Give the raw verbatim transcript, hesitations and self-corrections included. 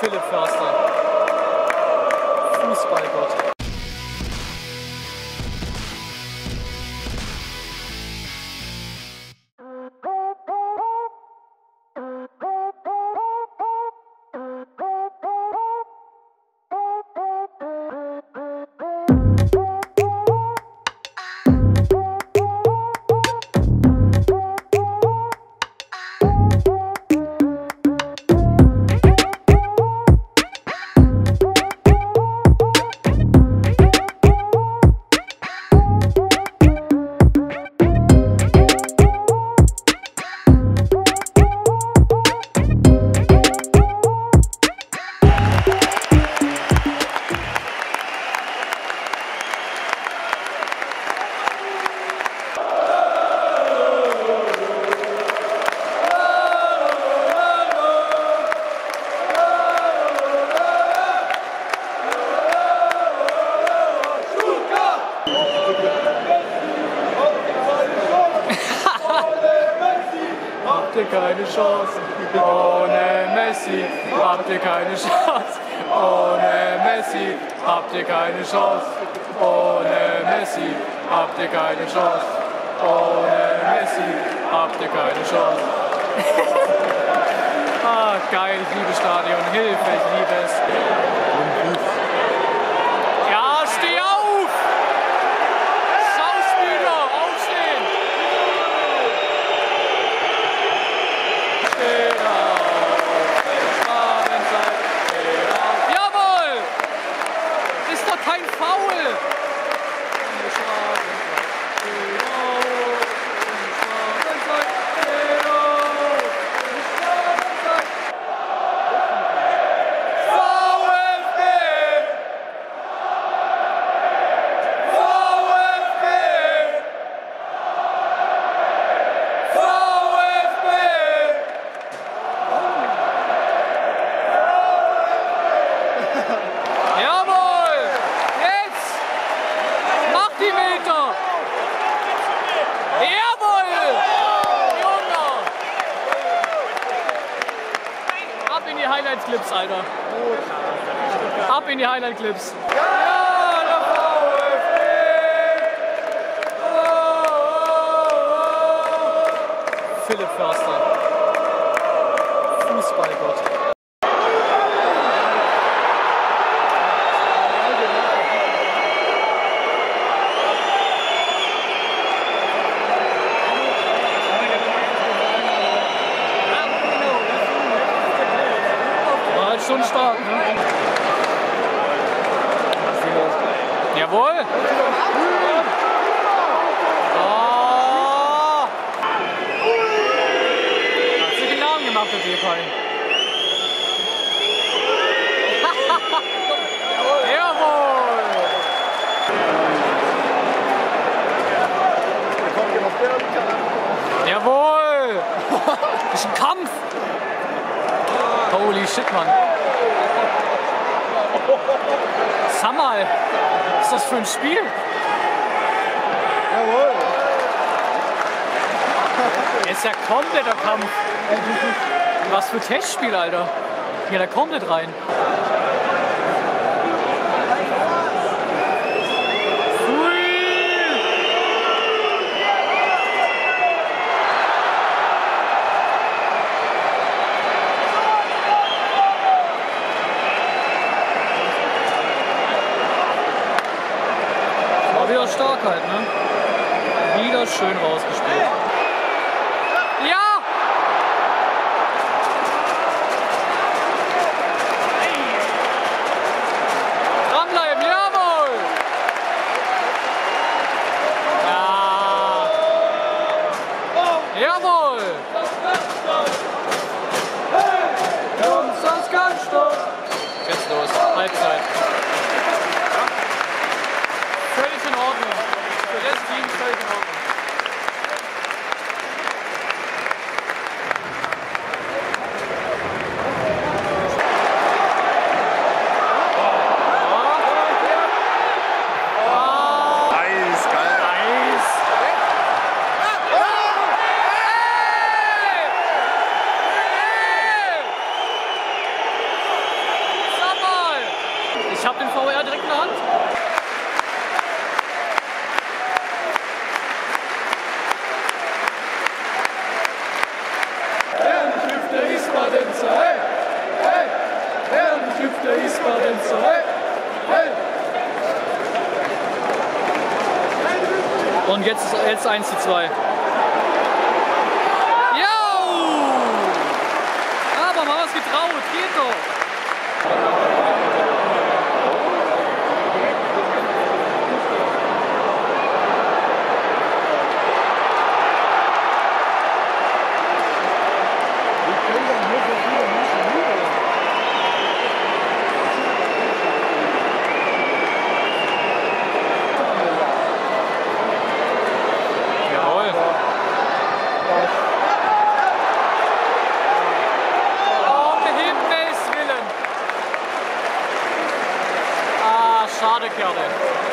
Philipp Förster, Fußballgott. Habt ihr keine Chance, ohne Messi, habt ihr keine Chance, ohne Messi, habt ihr keine Chance, ohne Messi, habt ihr keine Chance, ohne Messi, habt ihr keine Chance. Ah, geil, ich liebe Stadion, Hilfe, ich liebe es. Highlight-Clips, Alter. Ab in die Highlight-Clips. Philipp Förster. Fußballgott. Schon stark, ne? Jawohl! Oh. Hast du den Namen gemacht, der Depai? Jawohl! Jawohl! Das ist ein Kampf! Holy shit, Mann! Sag mal, was ist das für ein Spiel? Jawohl. Der ist ja kompletter Kampf. Was für ein Testspiel, Alter. Ich geh da komplett rein. Wieder stark halt, ne? Wieder schön rausgespielt. Ja! Dranbleiben, jawohl! Ja! Jawohl! Jungs, das kann Stopp! Jetzt los, Halbzeit. Völlig in Ordnung. Für das Team völlig in Ordnung. Ich habe den V A R direkt in der Hand. Und jetzt ist es eins zu zwei. Ja! Aber mal was getraut, geht doch! Schade, Kerle.